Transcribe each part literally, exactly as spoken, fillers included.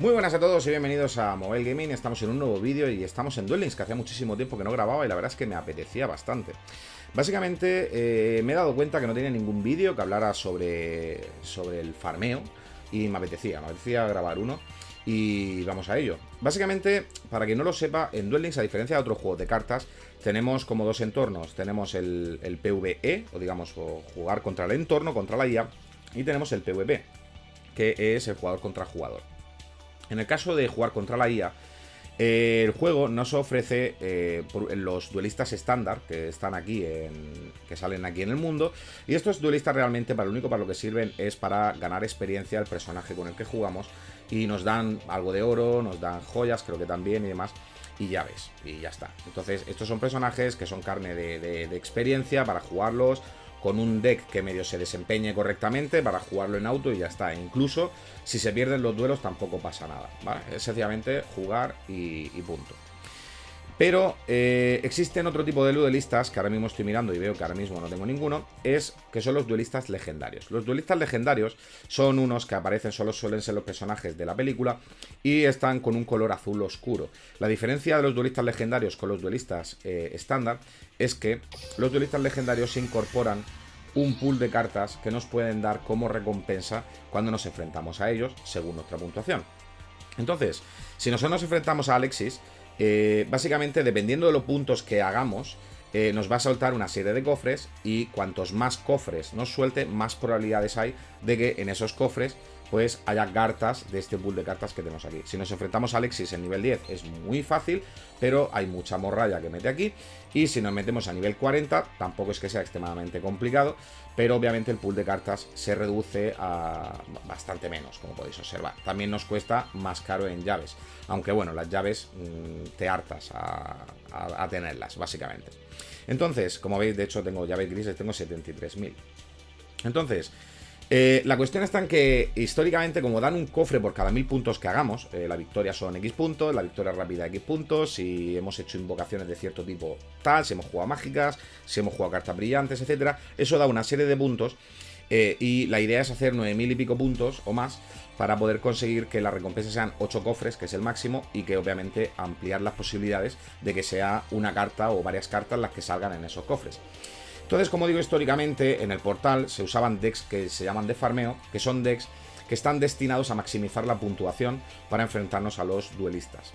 Muy buenas a todos y bienvenidos a Mobile Gaming. Estamos en un nuevo vídeo y estamos en Duel Links, que hacía muchísimo tiempo que no grababa y la verdad es que me apetecía bastante. Básicamente eh, me he dado cuenta que no tenía ningún vídeo que hablara sobre, sobre el farmeo y me apetecía, me apetecía grabar uno y vamos a ello. Básicamente, para quien no lo sepa, en Duel Links, a diferencia de otros juegos de cartas, tenemos como dos entornos. Tenemos el, el PvE, o digamos, o jugar contra el entorno, contra la I A, y tenemos el PvP, que es el jugador contra jugador. En el caso de jugar contra la I A, eh, el juego nos ofrece eh, los duelistas estándar que están aquí, en, que salen aquí en el mundo. Y estos duelistas realmente para lo único para lo que sirven es para ganar experiencia al personaje con el que jugamos. Y nos dan algo de oro, nos dan joyas, creo que también, y demás. Y llaves, y ya está. Entonces, estos son personajes que son carne de, de, de experiencia para jugarlos con un deck que medio se desempeñe correctamente para jugarlo en auto y ya está. E incluso si se pierden los duelos tampoco pasa nada, ¿vale? Es sencillamente jugar y, y punto. Pero eh, existen otro tipo de duelistas que ahora mismo estoy mirando y veo que ahora mismo no tengo ninguno, es que son los duelistas legendarios. Los duelistas legendarios son unos que aparecen, solo suelen ser los personajes de la película y están con un color azul oscuro. La diferencia de los duelistas legendarios con los duelistas eh, estándar es que los duelistas legendarios se incorporan un pool de cartas que nos pueden dar como recompensa cuando nos enfrentamos a ellos según nuestra puntuación. Entonces, si nosotros nos enfrentamos a Alexis, Eh, básicamente, dependiendo de los puntos que hagamos, eh, nos va a soltar una serie de cofres y cuantos más cofres nos suelte, más probabilidades hay de que en esos cofres pues haya cartas de este pool de cartas que tenemos aquí. Si nos enfrentamos a Alexis en nivel diez es muy fácil, pero hay mucha morralla que mete aquí. Y si nos metemos a nivel cuarenta, tampoco es que sea extremadamente complicado, pero obviamente el pool de cartas se reduce a bastante menos, como podéis observar. También nos cuesta más caro en llaves, aunque bueno, las llaves mmm, te hartas a, a, a tenerlas, básicamente. Entonces, como veis, de hecho tengo llaves grises, tengo setenta y tres mil. Entonces... Eh, la cuestión está en que históricamente, como dan un cofre por cada mil puntos que hagamos, eh, la victoria son X puntos, la victoria rápida X puntos, si hemos hecho invocaciones de cierto tipo tal, si hemos jugado mágicas, si hemos jugado cartas brillantes, etcétera, eso da una serie de puntos eh, y la idea es hacer nueve mil y pico puntos o más para poder conseguir que las recompensas sean ocho cofres, que es el máximo, y que obviamente ampliar las posibilidades de que sea una carta o varias cartas las que salgan en esos cofres. Entonces, como digo, históricamente en el portal se usaban decks que se llaman de farmeo, que son decks que están destinados a maximizar la puntuación para enfrentarnos a los duelistas.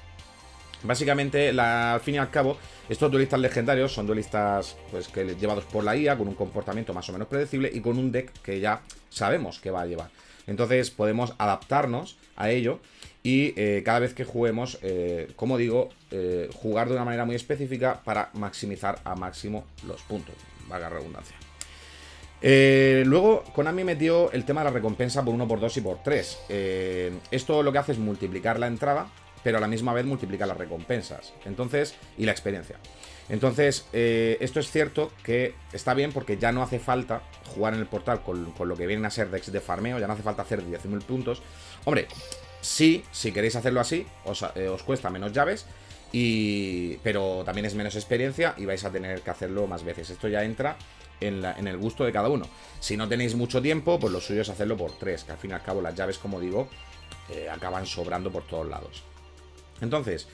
Básicamente, la, al fin y al cabo, estos duelistas legendarios son duelistas pues, que, llevados por la I A, con un comportamiento más o menos predecible y con un deck que ya sabemos que va a llevar. Entonces podemos adaptarnos a ello y eh, cada vez que juguemos, eh, como digo, eh, jugar de una manera muy específica para maximizar a máximo los puntos. Valga redundancia. Eh, luego Konami metió el tema de la recompensa por uno por dos y por tres. Eh, esto lo que hace es multiplicar la entrada, pero a la misma vez multiplica las recompensas. Entonces, y la experiencia. Entonces, eh, esto es cierto que está bien porque ya no hace falta jugar en el portal con, con lo que vienen a ser decks de farmeo, ya no hace falta hacer diez mil puntos. Hombre, sí, si queréis hacerlo así, os, eh, os cuesta menos llaves. Y, pero también es menos experiencia y vais a tener que hacerlo más veces. Esto ya entra en, la, en el gusto de cada uno. Si no tenéis mucho tiempo, pues lo suyo es hacerlo por tres, que al fin y al cabo las llaves, como digo, eh, acaban sobrando por todos lados. Entonces,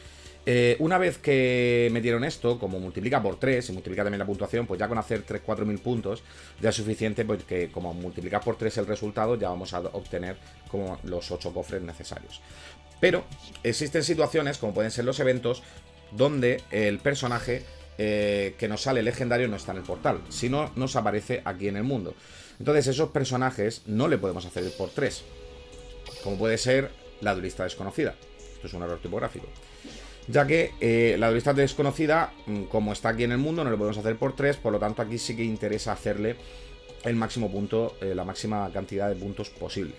eh, una vez que metieron esto, como multiplica por tres y multiplica también la puntuación, pues ya con hacer tres cuatro mil puntos ya es suficiente, porque como multiplica por tres el resultado, ya vamos a obtener como los ocho cofres necesarios. Pero existen situaciones, como pueden ser los eventos, donde el personaje eh, que nos sale legendario no está en el portal, sino nos aparece aquí en el mundo. Entonces esos personajes no le podemos hacer el por tres, como puede ser la duelista desconocida. Esto es un error tipográfico. Ya que eh, la duelista desconocida, como está aquí en el mundo, no le podemos hacer por tres, por lo tanto aquí sí que interesa hacerle el máximo punto, eh, la máxima cantidad de puntos posible.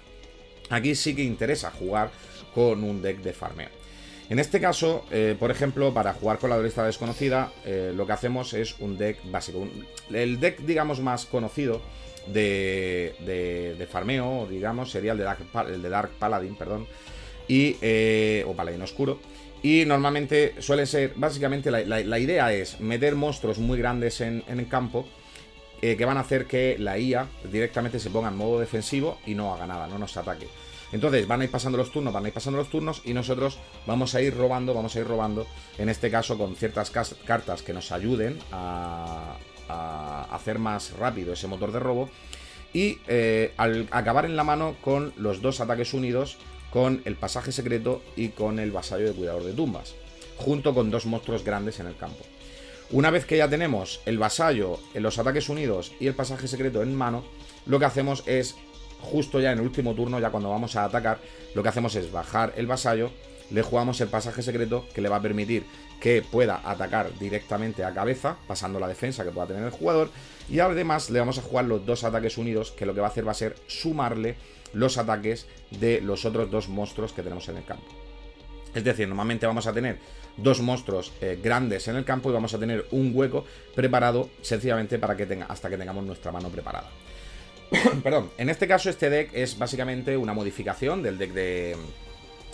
Aquí sí que interesa jugar con un deck de farmeo. En este caso, eh, por ejemplo, para jugar con la duelista desconocida, eh, lo que hacemos es un deck básico. Un, el deck, digamos, más conocido de, de, de farmeo, digamos, sería el de Dark, el de Dark Paladin, perdón, y, eh, o Paladín Oscuro. Y normalmente suele ser, básicamente, la, la, la idea es meter monstruos muy grandes en, en el campo, eh, que van a hacer que la I A directamente se ponga en modo defensivo y no haga nada, no nos ataque. Entonces van a ir pasando los turnos, van a ir pasando los turnos y nosotros vamos a ir robando, vamos a ir robando, en este caso con ciertas cartas que nos ayuden a, a hacer más rápido ese motor de robo. Y eh, al acabar en la mano con los dos ataques unidos, con el pasaje secreto y con el vasallo de cuidador de tumbas, junto con dos monstruos grandes en el campo. Una vez que ya tenemos el vasallo, los ataques unidos y el pasaje secreto en mano, lo que hacemos es, justo ya en el último turno, ya cuando vamos a atacar, lo que hacemos es bajar el vasallo, le jugamos el pasaje secreto que le va a permitir que pueda atacar directamente a cabeza, pasando la defensa que pueda tener el jugador, y además le vamos a jugar los dos ataques unidos, que lo que va a hacer va a ser sumarle los ataques de los otros dos monstruos que tenemos en el campo. Es decir, normalmente vamos a tener dos monstruos eh, grandes en el campo y vamos a tener un hueco preparado sencillamente para que tenga, hasta que tengamos nuestra mano preparada. Perdón, en este caso este deck es básicamente una modificación del deck de...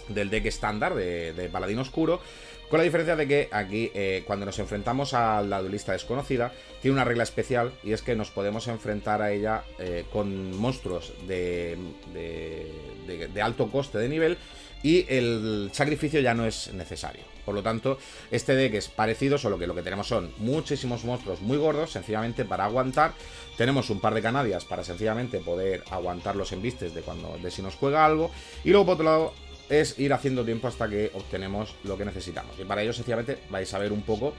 del deck estándar de, de Paladín Oscuro, con la diferencia de que aquí eh, cuando nos enfrentamos a la Duelista Desconocida tiene una regla especial, y es que nos podemos enfrentar a ella eh, con monstruos de, de, de, de alto coste de nivel, y el sacrificio ya no es necesario. Por lo tanto, este deck es parecido, solo que lo que tenemos son muchísimos monstruos muy gordos, sencillamente para aguantar. Tenemos un par de Canadias para sencillamente poder aguantar los embistes de, cuando, de si nos juega algo, y luego por otro lado es ir haciendo tiempo hasta que obtenemos lo que necesitamos. Y para ello, sencillamente, vais a ver un poco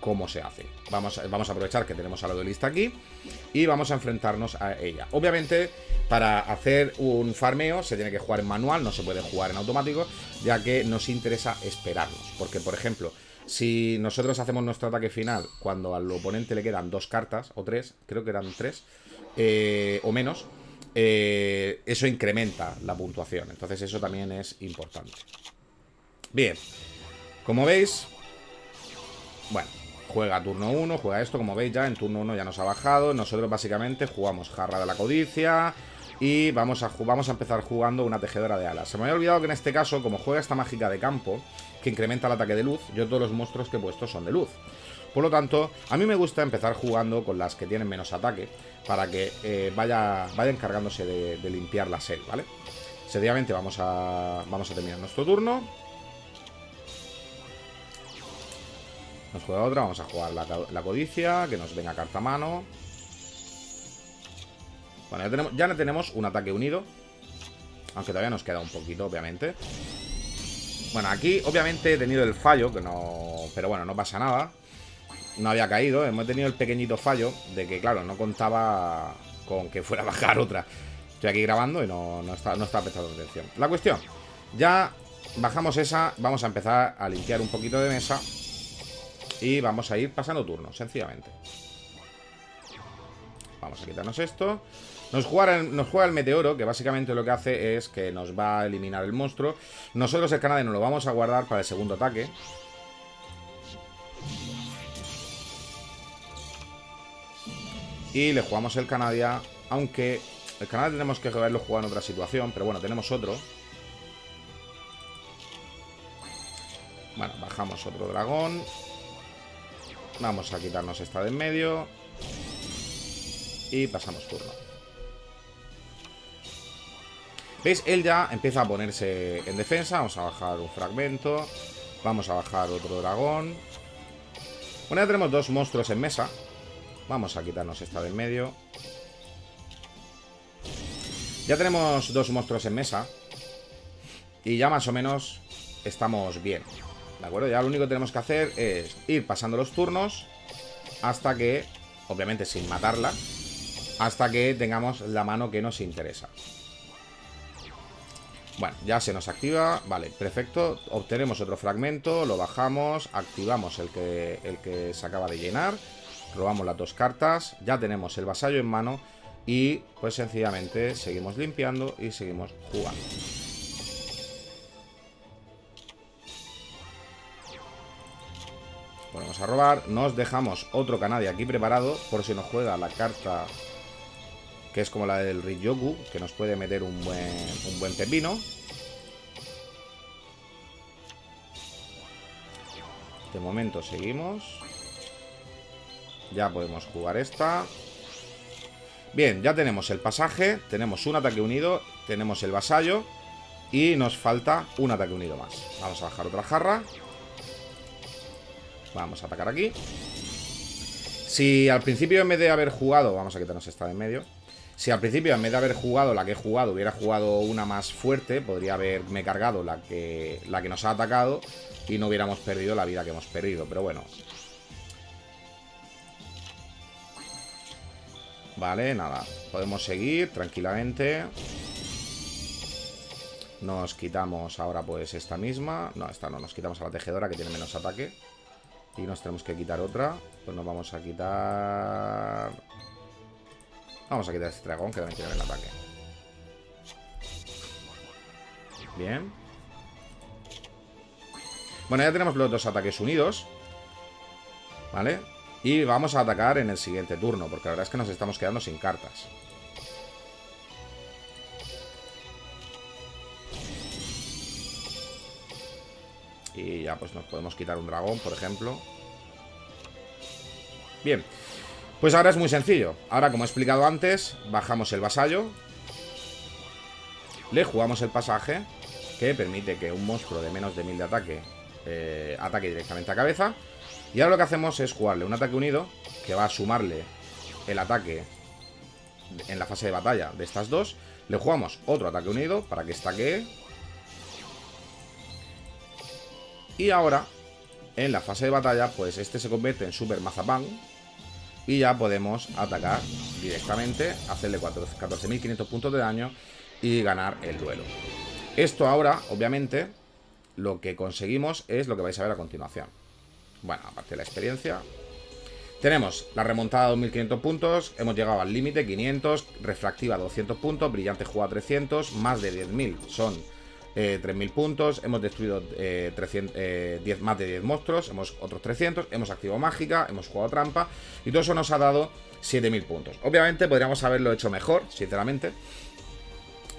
cómo se hace. Vamos a, vamos a aprovechar que tenemos a la duelista aquí y vamos a enfrentarnos a ella. Obviamente, para hacer un farmeo se tiene que jugar en manual, no se puede jugar en automático, ya que nos interesa esperarnos. Porque, por ejemplo, si nosotros hacemos nuestro ataque final cuando al oponente le quedan dos cartas, o tres, creo que eran tres, eh, o menos... Eh, eso incrementa la puntuación, entonces eso también es importante. Bien, como veis, bueno, juega turno uno, juega esto, como veis ya en turno uno ya nos ha bajado. Nosotros básicamente jugamos Jarra de la Codicia y vamos a, vamos a empezar jugando una Tejedora de Alas. Se me había olvidado que en este caso, como juega esta mágica de campo que incrementa el ataque de luz, yo todos los monstruos que he puesto son de luz. Por lo tanto, a mí me gusta empezar jugando con las que tienen menos ataque, para que eh, vaya, vaya encargándose de, de limpiar la sed, ¿vale? Sencillamente vamos a, vamos a terminar nuestro turno. Nos juega otra, vamos a jugar la, la codicia, que nos venga carta a mano. Bueno, ya tenemos, ya tenemos un ataque unido, aunque todavía nos queda un poquito, obviamente. Bueno, aquí obviamente he tenido el fallo, que no, pero bueno, no pasa nada. No había caído, hemos tenido el pequeñito fallo de que, claro, no contaba con que fuera a bajar otra. Estoy aquí grabando y no, no está, no está prestando atención. La cuestión, ya bajamos esa, vamos a empezar a limpiar un poquito de mesa y vamos a ir pasando turnos, sencillamente. Vamos a quitarnos esto. Nos juega, nos juega el meteoro, que básicamente lo que hace es que nos va a eliminar el monstruo. Nosotros el Kanadia nos lo vamos a guardar para el segundo ataque. Y le jugamos el Kanadia, aunque el Kanadia tenemos que haberlo jugado en otra situación, pero bueno, tenemos otro. Bueno, bajamos otro dragón. Vamos a quitarnos esta de en medio. Y pasamos turno. ¿Veis? Él ya empieza a ponerse en defensa. Vamos a bajar un fragmento. Vamos a bajar otro dragón. Bueno, ya tenemos dos monstruos en mesa. Vamos a quitarnos esta del medio. Ya tenemos dos monstruos en mesa y ya más o menos estamos bien, ¿de acuerdo? Ya lo único que tenemos que hacer es ir pasando los turnos hasta que, obviamente sin matarla, hasta que tengamos la mano que nos interesa. Bueno, ya se nos activa, vale, perfecto. Obtenemos otro fragmento, lo bajamos, activamos el que, el que se acaba de llenar. Robamos las dos cartas, ya tenemos el vasallo en mano y pues sencillamente seguimos limpiando y seguimos jugando. Volvemos a robar, nos dejamos otro Kanadia aquí preparado por si nos juega la carta que es como la del Riyoku, que nos puede meter un buen, un buen pepino. De momento seguimos. Ya podemos jugar esta. Bien, ya tenemos el pasaje, tenemos un ataque unido, tenemos el vasallo Y nos falta un ataque unido más. Vamos a bajar otra jarra. Vamos a atacar aquí. Si al principio, en vez de haber jugado... Vamos a quitarnos esta de en medio. Si al principio, en vez de haber jugado la que he jugado, hubiera jugado una más fuerte, podría haberme cargado la que, la que nos ha atacado y no hubiéramos perdido la vida que hemos perdido. Pero bueno. Vale, nada. Podemos seguir tranquilamente. Nos quitamos ahora pues esta misma. No, esta no. Nos quitamos a la tejedora, que tiene menos ataque. Y nos tenemos que quitar otra. Pues nos vamos a quitar... Vamos a quitar este dragón, que también tiene el ataque. Bien. Bueno, ya tenemos los dos ataques unidos, ¿vale? Y vamos a atacar en el siguiente turno, porque la verdad es que nos estamos quedando sin cartas. Y ya pues nos podemos quitar un dragón, por ejemplo. Bien. Pues ahora es muy sencillo. Ahora, como he explicado antes, bajamos el vasallo, le jugamos el pasaje, que permite que un monstruo de menos de mil de ataque eh, ataque directamente a cabeza. Y ahora lo que hacemos es jugarle un ataque unido, que va a sumarle el ataque en la fase de batalla de estas dos. Le jugamos otro ataque unido para que estaquee. Y ahora, en la fase de batalla, pues este se convierte en Super Mazapán. Y ya podemos atacar directamente, hacerle catorce mil quinientos puntos de daño y ganar el duelo. Esto ahora, obviamente, lo que conseguimos es lo que vais a ver a continuación. Bueno, aparte de la experiencia, tenemos la remontada de dos mil quinientos puntos, hemos llegado al límite, quinientos, refractiva doscientos puntos, brillante jugada trescientos, más de diez mil son eh, tres mil puntos, hemos destruido eh, trescientos, eh, diez, más de diez monstruos, hemos otros trescientos, hemos activado mágica, hemos jugado trampa y todo eso nos ha dado siete mil puntos. Obviamente podríamos haberlo hecho mejor, sinceramente.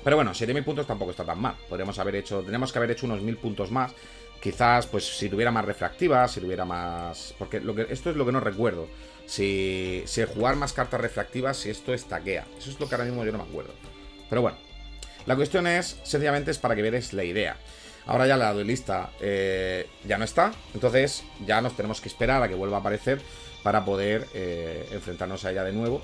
Pero bueno, siete mil puntos tampoco está tan mal. Podríamos haber hecho, tenemos que haber hecho unos mil puntos más. Quizás, pues, si tuviera más refractivas, si tuviera más... Porque lo que, esto es lo que no recuerdo. Si, si jugar más cartas refractivas, si esto estaquea. Eso es lo que ahora mismo yo no me acuerdo. Pero bueno, la cuestión es, sencillamente, es para que veáis la idea. Ahora ya la duelista eh, ya no está. Entonces ya nos tenemos que esperar a que vuelva a aparecer para poder eh, enfrentarnos a ella de nuevo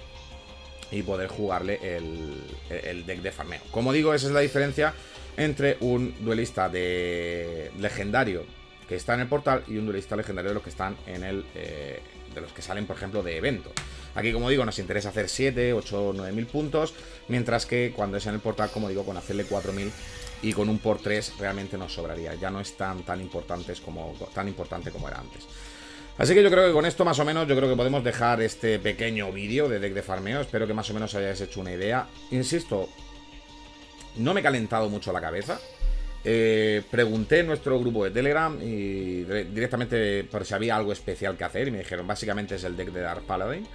y poder jugarle el, el deck de farmeo. Como digo, esa es la diferencia entre un duelista de legendario que está en el portal y un duelista legendario de los que están en el eh, de los que salen, por ejemplo, de evento. Aquí, como digo, nos interesa hacer siete, ocho, nueve mil puntos, mientras que cuando es en el portal, como digo, con hacerle cuatro mil y con un por tres realmente nos sobraría. Ya no es tan, tan, importantes como, tan importante como era antes. Así que yo creo que con esto más o menos yo creo que podemos dejar este pequeño vídeo de deck de farmeo. Espero que más o menos hayáis hecho una idea. Insisto, no me he calentado mucho la cabeza. Eh, pregunté en nuestro grupo de Telegram y directamente por si había algo especial que hacer y me dijeron básicamente es el deck de Dark Paladin.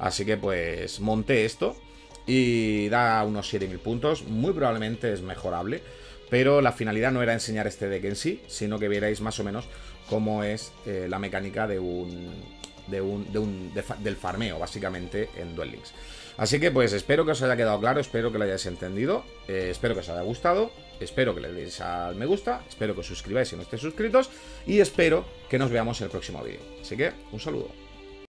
Así que pues monté esto y da unos siete mil puntos. Muy probablemente es mejorable, pero la finalidad no era enseñar este deck en sí, sino que vierais más o menos cómo es eh, la mecánica de un, de un, de un de fa, del farmeo, básicamente, en Duel Links. Así que pues espero que os haya quedado claro, espero que lo hayáis entendido, eh, espero que os haya gustado, espero que le deis al me gusta, espero que os suscribáis si no estéis suscritos y espero que nos veamos en el próximo vídeo. Así que, un saludo.